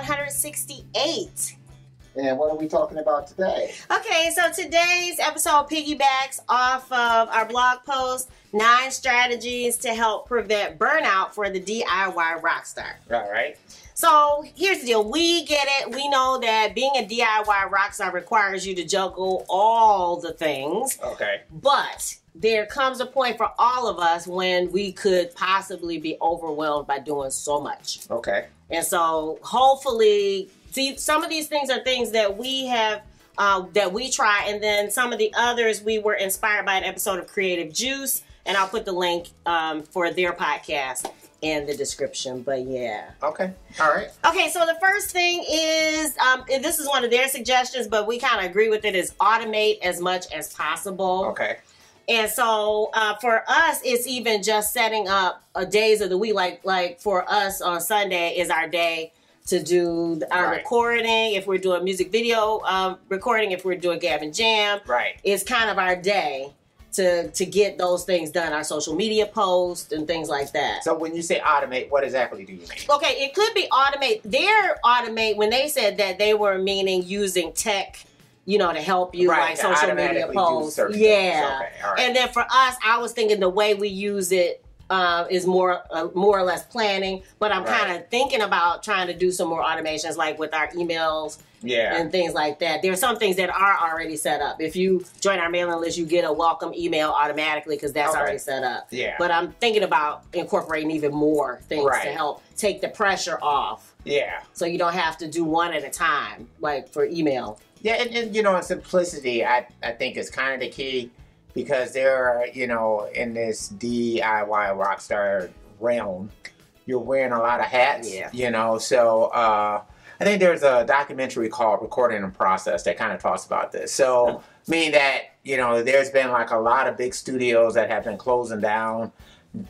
168. And what are we talking about today? Okay, so today's episode piggybacks off of our blog post, 9 strategies to help prevent burnout for the DIY rockstar. All right. So here's the deal. We get it. We know that being a DIY rockstar requires you to juggle all the things. Okay. But there comes a point for all of us when we could possibly be overwhelmed by doing so much. Okay. And so hopefully, see, some of these things are things that we have, that we try, and then some of the others we were inspired by an episode of Creative Juice, and I'll put the link for their podcast in the description, but yeah. Okay, all right. Okay, so the first thing is, and this is one of their suggestions, but we kind of agree with it, is automate as much as possible. Okay. And so for us, it's even just setting up days of the week. Like for us on Sunday is our day to do our recording. If we're doing music video recording, if we're doing Gab and Jam, it's kind of our day to get those things done, our social media posts and things like that. So when you say automate, what exactly do you mean? Okay, it could be automate. Their automate, when they said that, they were meaning using tech, you know, to help you, like social media posts. Yeah. Okay, all right. And then for us, I was thinking the way we use it is more or less planning, but I'm kind of thinking about trying to do some more automations, like with our emails and things like that. There are some things that are already set up. If you join our mailing list, you get a welcome email automatically because that's already set up. Yeah. But I'm thinking about incorporating even more things to help take the pressure off. Yeah. So you don't have to do one at a time, like for email. Yeah, and you know, simplicity, I think, is kind of the key. Because there are, you know, in this DIY rockstar realm, you're wearing a lot of hats, you know. So I think there's a documentary called Recording and Process that kind of talks about this. So meaning that, you know, there's been like a lot of big studios that have been closing down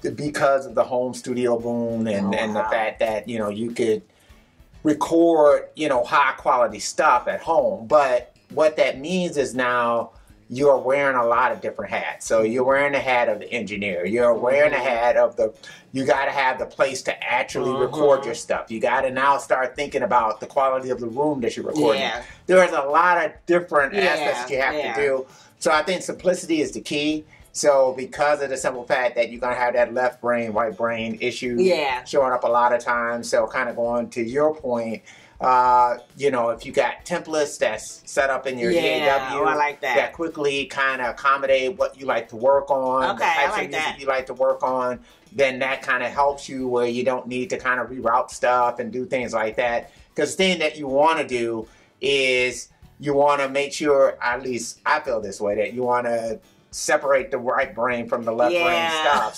because of the home studio boom and the fact that, you know, you could record, you know, high quality stuff at home. But what that means is now you're wearing a lot of different hats. So you're wearing the hat of the engineer. You're wearing the hat of the, you got to have the place to actually record your stuff. You got to now start thinking about the quality of the room that you're recording. Yeah. There's a lot of different aspects you have to do. So I think simplicity is the key. So because of the simple fact that you're going to have that left brain, right brain issue showing up a lot of times. So kind of going to your point, you know, if you got templates that's set up in your EAW that quickly kind of accommodate what you like to work on, the types of music you like to work on, then that kind of helps you where you don't need to kind of reroute stuff and do things like that. Because the thing that you want to do is you want to make sure, at least I feel this way, that you want to separate the right brain from the left brain stuff.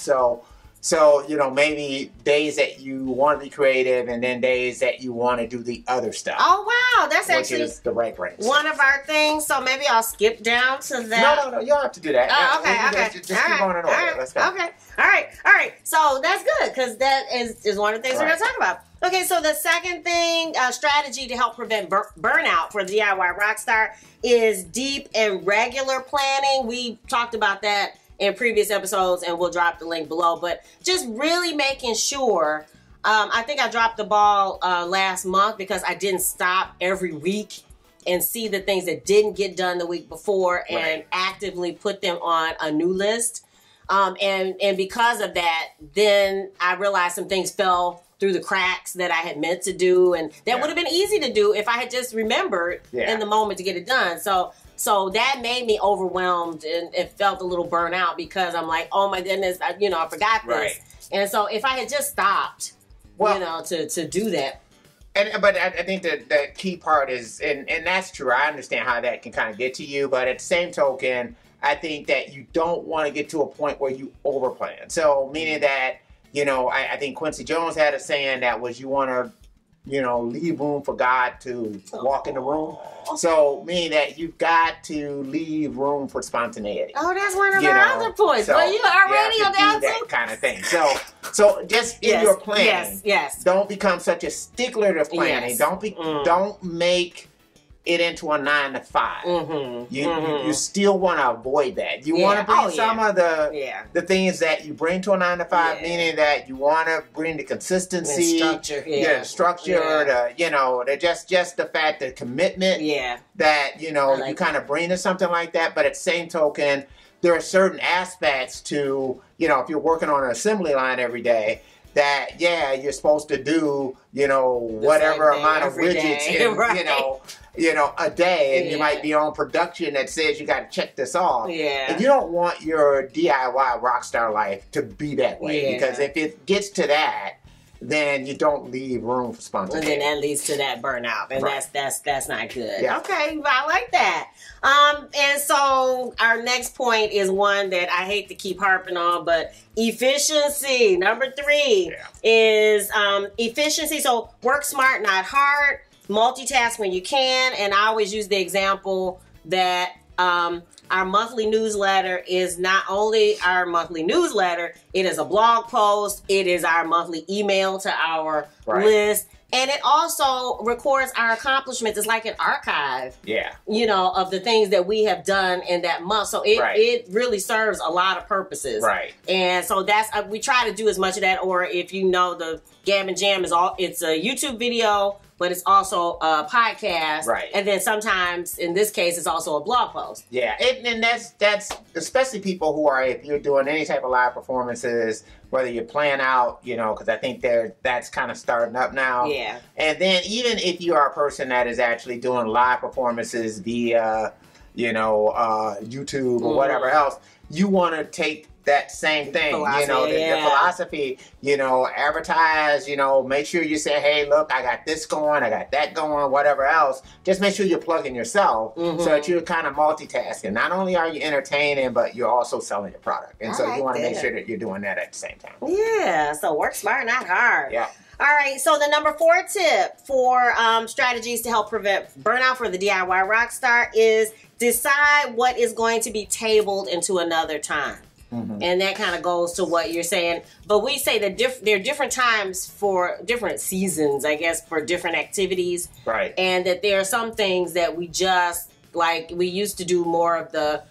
So, you know, maybe days that you want to be creative and then days that you want to do the other stuff. Oh, wow. That's actually the right brain one of our things. So maybe I'll skip down to that. No. You don't have to do that. Oh, okay. Just keep going in order. Let's go. Okay. All right. So that's good because that is one of the things we're going to talk about. Okay, so the second thing, strategy to help prevent burnout for the DIY rockstar is deep and regular planning. We talked about that in previous episodes, and we'll drop the link below, but just really making sure, I think I dropped the ball last month because I didn't stop every week and see the things that didn't get done the week before and actively put them on a new list. And because of that, then I realized some things fell through the cracks that I had meant to do, and that would have been easy to do if I had just remembered in the moment to get it done. So that made me overwhelmed and it felt a little burnt out because I'm like, oh my goodness, I forgot this. Right. And so if I had just stopped, to do that. But I think that the key part is, and that's true, I understand how that can kind of get to you, but at the same token, I think that you don't want to get to a point where you overplan. So meaning that, you know, I think Quincy Jones had a saying that was you want to, you know, leave room for God to walk in the room. So, meaning that you've got to leave room for spontaneity. Oh, that's one of our other points. So, well, you already on that kind of thing. So just in your planning, don't become such a stickler to planning. Don't make it into a 9-to-5. Mm-hmm. You still want to avoid that. You want to bring some of the things that you bring to a 9-to-5, meaning that you want to bring the consistency, the structure, the structure, the, you know, the just the fact, the commitment that, you know, like you kind of bring to something like that. But at the same token, there are certain aspects to, you know, if you're working on an assembly line every day, that, yeah, you're supposed to do, you know, the whatever amount of widgets, in, you know, a day. And you might be on production that says you got to check this off. Yeah. And you don't want your DIY rockstar life to be that way. Yeah. Because if it gets to that, then you don't leave room for spontaneity. And then that leads to that burnout. And that's not good. Yeah. Okay, I like that. And so our next point is one that I hate to keep harping on, but efficiency, number 3, is efficiency. So work smart, not hard. Multitask when you can. And I always use the example that our monthly newsletter is not only our monthly newsletter, it is a blog post, it is our monthly email to our list, and it also records our accomplishments. It's like an archive, you know, of the things that we have done in that month. So it, it really serves a lot of purposes. Right. And so that's, we try to do as much of that, or if you know, the Gab and Jam is all, it's a YouTube video, but it's also a podcast, and then sometimes, in this case, it's also a blog post. Yeah, and that's especially people who are, if you're doing any type of live performances, whether you plan out, you know, because I think that's kind of starting up now. Yeah. And then even if you are a person that is actually doing live performances via, you know, YouTube or whatever else, you want to take that same thing, philosophy, you know, the philosophy, you know, advertise, you know, make sure you say, hey, look, I got this going, I got that going, whatever else. Just make sure you're plugging yourself so that you're kind of multitasking. Not only are you entertaining, but you're also selling your product. And so you want to make sure that you're doing that at the same time. Yeah, so work smart, not hard. Yeah. All right, so the number 4 tip for strategies to help prevent burnout for the DIY rockstar is decide what is going to be tabled into another time. And that kind of goes to what you're saying. But we say that there are different times for different seasons, I guess, for different activities. Right. And that there are some things that we just, like, we used to do more of the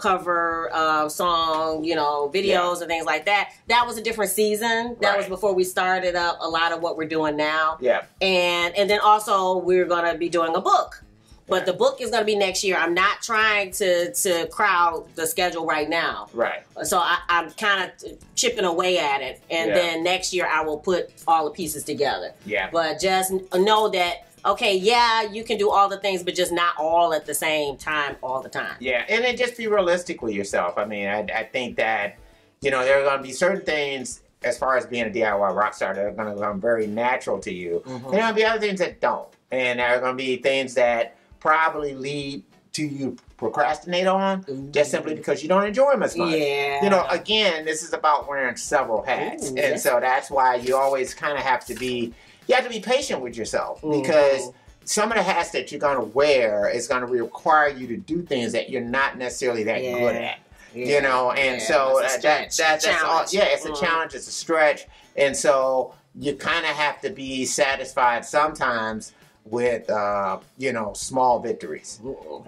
cover song, you know, videos and things like that. That was a different season. That was before we started up a lot of what we're doing now. Yeah. And then also we're going to be doing a book. But the book is going to be next year. I'm not trying to crowd the schedule right now. Right. So I'm kind of chipping away at it. And then next year I will put all the pieces together. Yeah. But just know that, okay, yeah, you can do all the things, but just not all at the same time all the time. Yeah. And then just be realistic with yourself. I mean, I think that, you know, there are going to be certain things as far as being a DIY rockstar that are going to come very natural to you. Mm-hmm. There are going to be other things that don't. And there are going to be things that probably lead to you procrastinate on just simply because you don't enjoy them as much. Yeah. You know, again, this is about wearing several hats. And so that's why you always kind of have to be, you have to be patient with yourself because some of the hats that you're going to wear is going to require you to do things that you're not necessarily that good at. Yeah. You know, and so that's all. Yeah, it's a challenge, it's a stretch. And so you kind of have to be satisfied sometimes with you know, small victories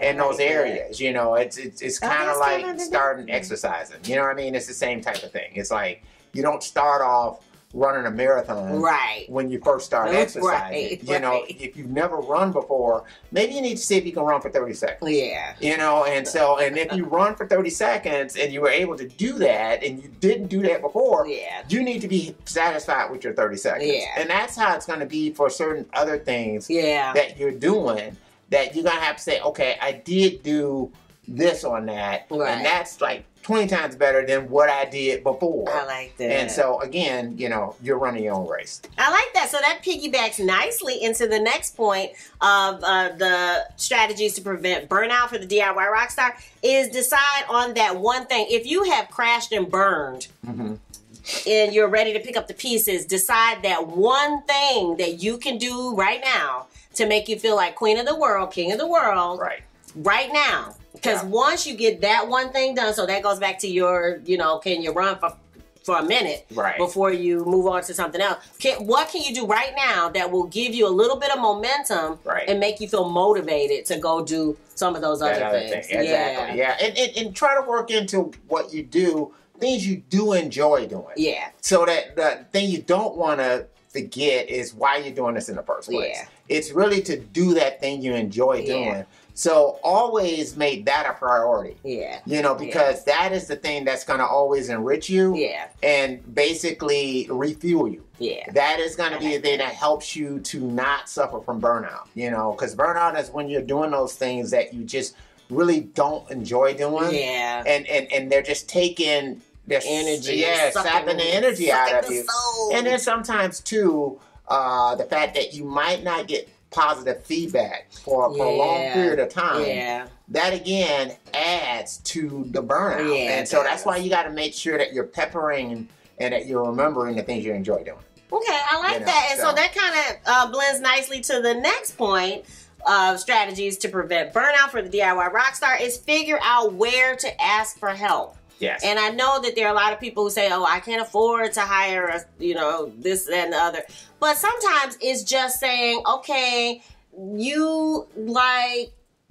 in those areas. You know, it's kind of like starting exercising. You know what I mean? It's the same type of thing. It's like you don't start off running a marathon when you first start exercising. You know, if you've never run before, maybe you need to see if you can run for 30 seconds. Yeah. You know, and so, and if you run for 30 seconds and you were able to do that and you didn't do that before, you need to be satisfied with your 30 seconds. Yeah. And that's how it's going to be for certain other things that you're doing, that you're going to have to say, okay, I did do this on that. Right. And that's like 20 times better than what I did before. I like that. And so, again, you know, you're running your own race. I like that. So that piggybacks nicely into the next point of the strategies to prevent burnout for the DIY rockstar is decide on that one thing. If you have crashed and burned and you're ready to pick up the pieces, decide that one thing that you can do right now to make you feel like queen of the world, king of the world. Right. Right now. Because once you get that one thing done, so that goes back to your, you know, can you run for for a minute before you move on to something else. What can you do right now that will give you a little bit of momentum and make you feel motivated to go do some of those other things? Exactly. Yeah. And try to work into what you do, things you do enjoy doing. Yeah. So that the thing you don't want to forget is why you're doing this in the first place. Yeah. It's really to do that thing you enjoy doing. Yeah. So always make that a priority. Yeah. You know, because that is the thing that's going to always enrich you. Yeah. And basically refuel you. Yeah. That is going to be the thing that helps you to not suffer from burnout. You know, because burnout is when you're doing those things that you just really don't enjoy doing. Yeah. And they're just taking their energy. Yeah, sapping the energy out of you. And then sometimes too, the fact that you might not get positive feedback for a long period of time, that again adds to the burnout. And so that's why you got to make sure that you're peppering and that you're remembering the things you enjoy doing. Okay, I like that. And so that kind of blends nicely to the next point of strategies to prevent burnout for the DIY rockstar is figure out where to ask for help. Yes. And I know that there are a lot of people who say, oh, I can't afford to hire, you know, this, that, and the other. But sometimes it's just saying, okay, you like,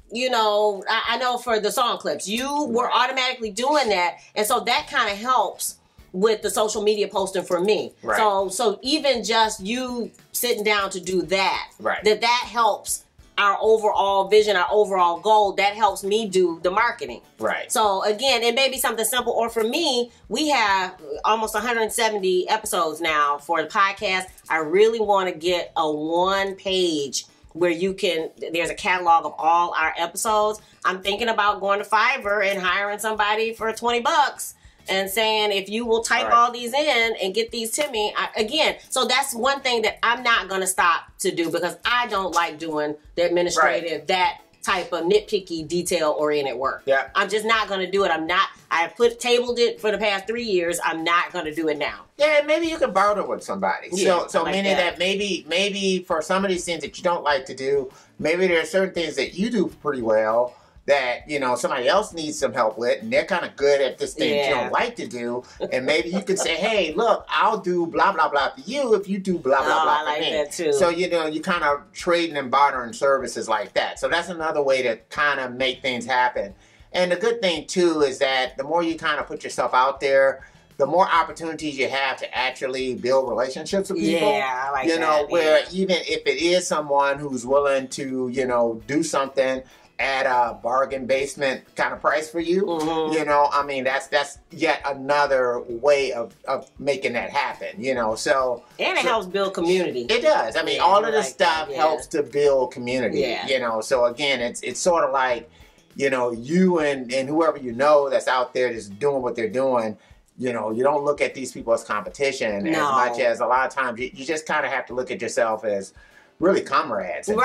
you know, I know for the song clips, you were automatically doing that. And so that kind of helps with the social media posting for me. Right. So even just you sitting down to do that, that helps our overall vision, our overall goal, that helps me do the marketing. Right. So again, it may be something simple, or for me, we have almost 170 episodes now for the podcast. I really want to get a one page where you can, there's a catalog of all our episodes. I'm thinking about going to Fiverr and hiring somebody for 20 bucks and saying, if you will type all these in and get these to me, again, so that's one thing that I'm not going to stop to do because I don't like doing the administrative, that type of nitpicky, detail-oriented work. Yeah. I'm just not going to do it. I'm not, I tabled it for the past 3 years. I'm not going to do it now. Yeah, and maybe you can borrow it with somebody. Yeah, so like meaning that maybe for some of these things that you don't like to do, maybe there are certain things that you do pretty well that, you know, somebody else needs some help with, and they're kind of good at this thing you don't like to do, and maybe you can say, hey, look, I'll do blah, blah, blah for you if you do blah, blah, blah for me. I like that too. So, you know, you kind of trading and bartering services like that. So that's another way to kind of make things happen. And the good thing, too, is that the more you kind of put yourself out there, the more opportunities you have to actually build relationships with people. Yeah, I like that. You know, where even if it is someone who's willing to, you know, do something at a bargain basement kind of price for you, you know, I mean, that's yet another way of making that happen, you know, so. And it helps build community. It does. I mean, all of this stuff helps to build community, you know, so again, it's sort of like, you know, you and whoever you know that's out there just doing what they're doing, you know, you don't look at these people as competition as much as a lot of times you just kind of have to look at yourself as really comrades. And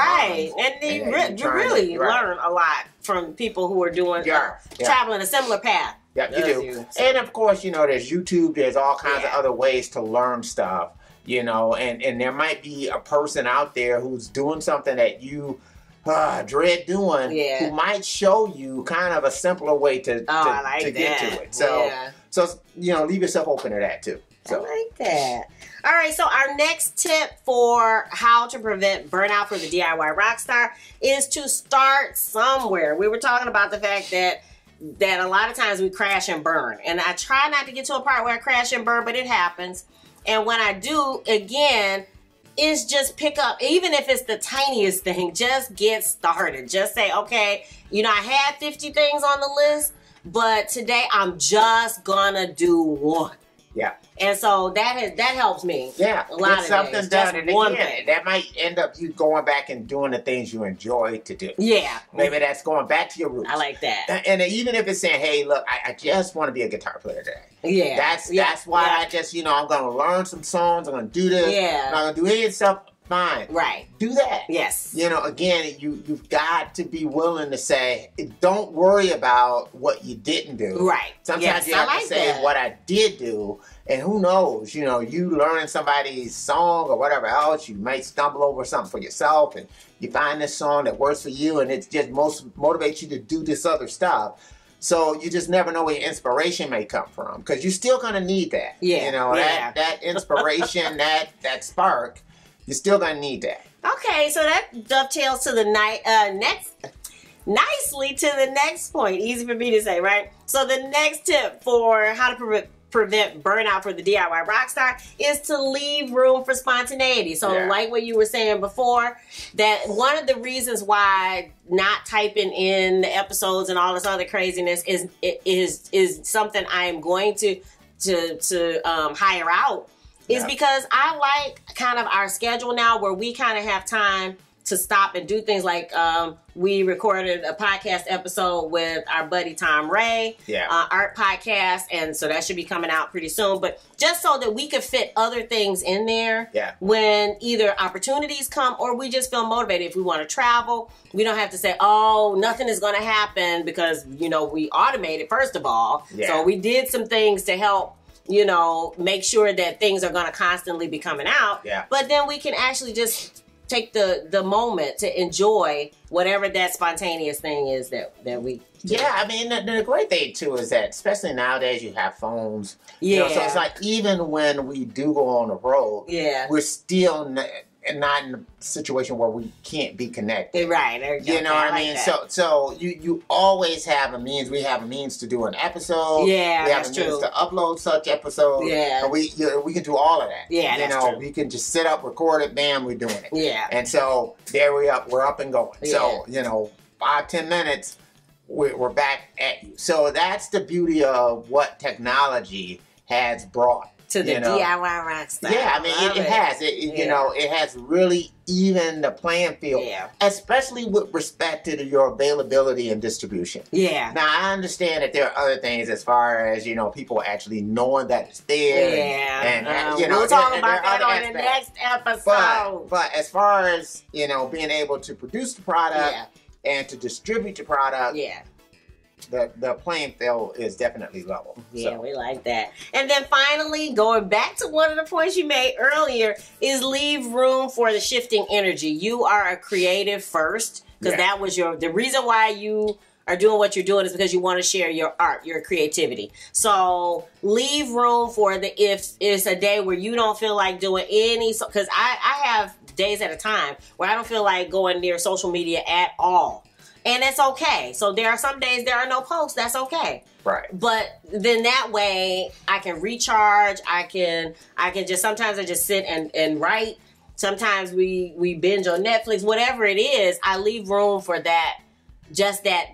you really learn a lot from people who are doing traveling a similar path. Yeah, you do. And of course, you know, there's YouTube, there's all kinds of other ways to learn stuff, you know, and there might be a person out there who's doing something that you dread doing, who might show you kind of a simpler way to get to it. So, so, you know, leave yourself open to that too. So. I like that. All right, so our next tip for how to prevent burnout for the DIY rockstar is to start somewhere. We were talking about the fact that a lot of times we crash and burn. And I try not to get to a part where I crash and burn, but it happens. And when I do, again, is just pick up, even if it's the tiniest thing, just get started. Just say, okay, you know, I had 50 things on the list, but today I'm just gonna do one. Yeah, and so that helps me. Yeah, a lot of something's done, and again, that might end up you going back and doing the things you enjoy to do. Yeah, maybe that's going back to your roots. I like that. And even if it's saying, "Hey, look, I just want to be a guitar player today." Yeah, that's why I just, you know, I'm going to learn some songs. I'm going to do this. Yeah, I'm not going to do any stuff. Fine. Right. Do that. Yes. You know, again, you've got to be willing to say, don't worry about what you didn't do. Right. Sometimes you have to say what I did do, and who knows, you know, you learn somebody's song or whatever else, you might stumble over something for yourself, and you find this song that works for you, and it just most motivates you to do this other stuff. So you just never know where your inspiration may come from, because you're still going to need that. Yeah. You know, yeah. that inspiration, that spark, you're still going to need that. Okay, so that dovetails to the nicely to the next point. Easy for me to say, right? So the next tip for how to prevent burnout for the DIY rockstar is to leave room for spontaneity. So like what you were saying before, that one of the reasons why not typing in the episodes and all this other craziness is something I am going to hire out is because I like kind of our schedule now where we kind of have time to stop and do things like we recorded a podcast episode with our buddy Tom Ray, art podcast, and so that should be coming out pretty soon. But just so that we could fit other things in there when either opportunities come or we just feel motivated. If we want to travel, we don't have to say, oh, nothing is going to happen because, you know, we automated, first of all. Yeah. So we did some things to help, you know, make sure that things are going to constantly be coming out. Yeah. But then we can actually just take the moment to enjoy whatever that spontaneous thing is that we do. Yeah, I mean, the great thing, too, is that especially nowadays you have phones. Yeah. You know, so it's like even when we do go on the road, we're still not in a situation where we can't be connected. Right. You know what I mean? That. So you always have a means. We have a means to do an episode. Yeah, we have a means to upload such episodes. Yeah. And we can do all of that. Yeah, you know, we can just sit up, record it, bam, we're doing it. Yeah. And so there we are. We're up and going. Yeah. So, you know, 5-10 minutes, we're back at you. So that's the beauty of what technology has brought to the DIY rockstar. Yeah, I mean, it has really evened the playing field, especially with respect to your availability and distribution. Yeah. Now, I understand that there are other things as far as, you know, people actually knowing that it's there. Yeah. And you know, we'll talk about that on the next episode. But as far as, you know, being able to produce the product and to distribute the product, the playing field is definitely level. Yeah, so we like that. And then finally, going back to one of the points you made earlier, is leave room for the shifting energy. You are a creative first, because that was the reason why you are doing what you're doing is because you want to share your art, your creativity. So leave room for if it's a day where you don't feel like doing any, because I have days at a time where I don't feel like going near social media at all. And that's okay. So there are some days there are no posts. That's okay. Right. But then that way I can recharge. I can just sometimes I just sit and write. Sometimes we binge on Netflix. Whatever it is, I leave room for that. Just that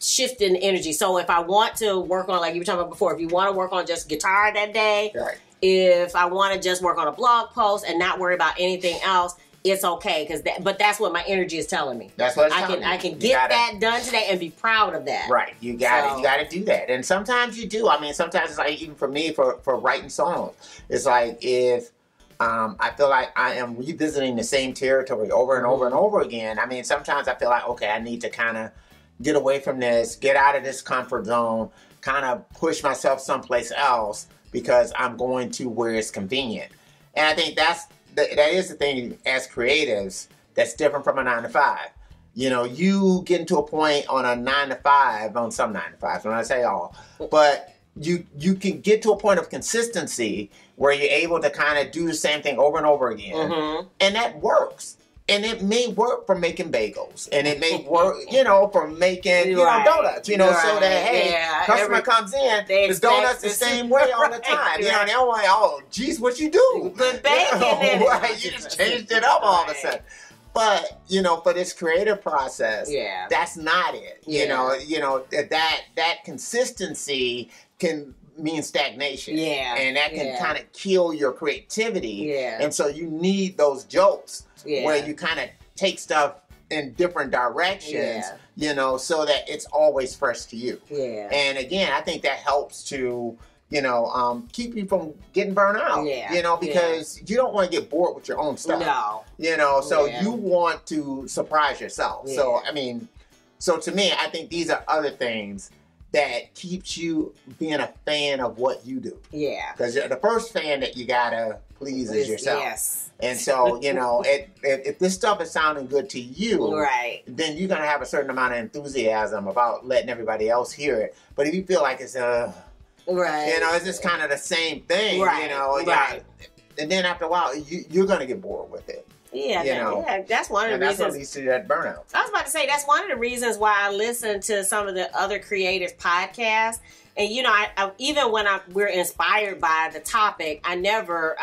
shift in energy. So if I want to work on, like you were talking about before, if you want to work on just guitar that day, if I want to just work on a blog post and not worry about anything else, it's okay, but that's what my energy is telling me. That's what it's telling me. I can get that done today and be proud of that. Right, you got to do that. And sometimes you do. I mean, sometimes it's like, even for me, for writing songs, it's like if I feel like I am revisiting the same territory over and over and over again. I mean, sometimes I feel like, okay, I need to kind of get away from this, get out of this comfort zone, kind of push myself someplace else because I'm going to where it's convenient. And I think that is the thing as creatives that's different from a 9-to-5. You know, you get to a point on a 9-to-5, on some 9-to-5s, when I say all, but you can get to a point of consistency where you're able to kind of do the same thing over and over again. And that works. And it may work for making bagels. And it may work, you know, for making donuts. You know, so that, hey, customer comes in, the donuts the same way all the time. You know, and they're like, oh, geez, what you do? But bacon, you just changed it up all of a sudden. But, you know, for this creative process, that's not it. Yeah. You know, that consistency can mean stagnation. Yeah. And that can kind of kill your creativity. Yeah. And so you need those jolts. Yeah. Where you kind of take stuff in different directions, you know, so that it's always fresh to you. Yeah. And again, I think that helps to, you know, keep you from getting burnt out. Yeah. You know, because you don't want to get bored with your own stuff. No. You know, so you want to surprise yourself. Yeah. So, I mean, so to me, I think these are other things that keeps you being a fan of what you do. Yeah. Because the first fan that you gotta please is yourself. Yes. And so, you know, if this stuff is sounding good to you, right, then you're going to have a certain amount of enthusiasm about letting everybody else hear it. But if you feel like it's, right, you know, it's just kind of the same thing, right, you know, right, and then after a while, you're going to get bored with it. Yeah, that's one of the reasons. And that's what leads to that burnout. I was about to say, that's one of the reasons why I listen to some of the other creative podcasts. And, you know, even when we're inspired by the topic, I'm never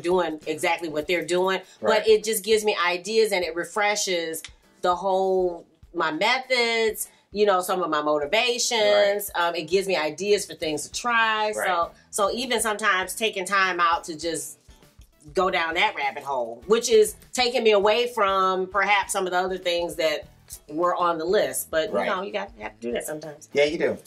doing exactly what they're doing. Right. But it just gives me ideas and it refreshes my methods, you know, some of my motivations. Right. It gives me ideas for things to try. Right. So even sometimes taking time out to just go down that rabbit hole, which is taking me away from perhaps some of the other things that were on the list. But, right, you know, you have to do that sometimes. Yeah, you do.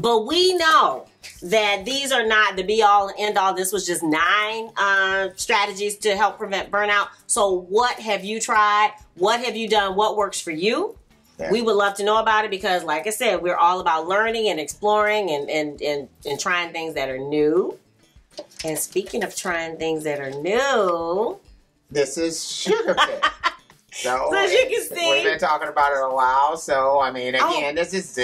But we know that these are not the be-all and end-all. This was just 9 strategies to help prevent burnout. So what have you tried? What have you done? What works for you? Yeah. We would love to know about it because, like I said, we're all about learning and exploring and trying things that are new. And speaking of trying things that are new... This is Sugar Fit. So as you can see, we've been talking about it a while. So I mean, again, this is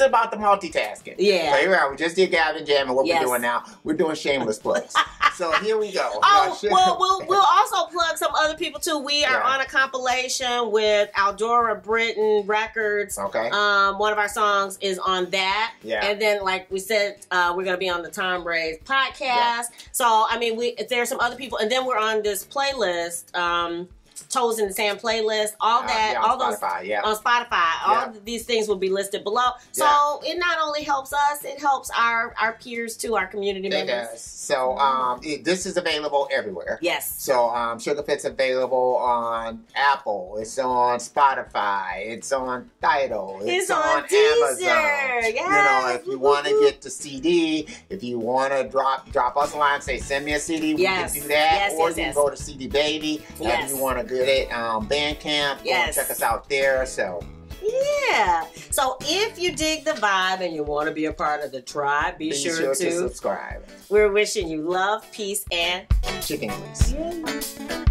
about the multitasking. Yeah. So here we just did Gab and Jam, and what we're doing now, we're doing shameless plugs. So here we go. Oh, well, we'll also plug some other people too. We are on a compilation with Aldora Britain Records. Okay. One of our songs is on that. Yeah. And then, like we said, we're gonna be on the Tom Ray podcast. Yeah. So I mean, there's some other people, and then we're on this playlist. Toes in the Sand playlist, all that, yeah, all Spotify, those on Spotify. All these things will be listed below. So it not only helps us, it helps our peers too, our community members. Does. So this is available everywhere. Yes. So Sugar Fit's available on Apple. It's on Spotify. It's on Tidal. It's on Amazon. Yes. You know, if you want to get the CD, if you want to drop us a line, say send me a CD. Yes. We can do that, or you can go to CD Baby. Yes. If you want to get it, Bandcamp. Yes. Go check us out there. So yeah. So if you dig the vibe and you want to be a part of the tribe, be sure to subscribe. We're wishing you love, peace, and chicken wings.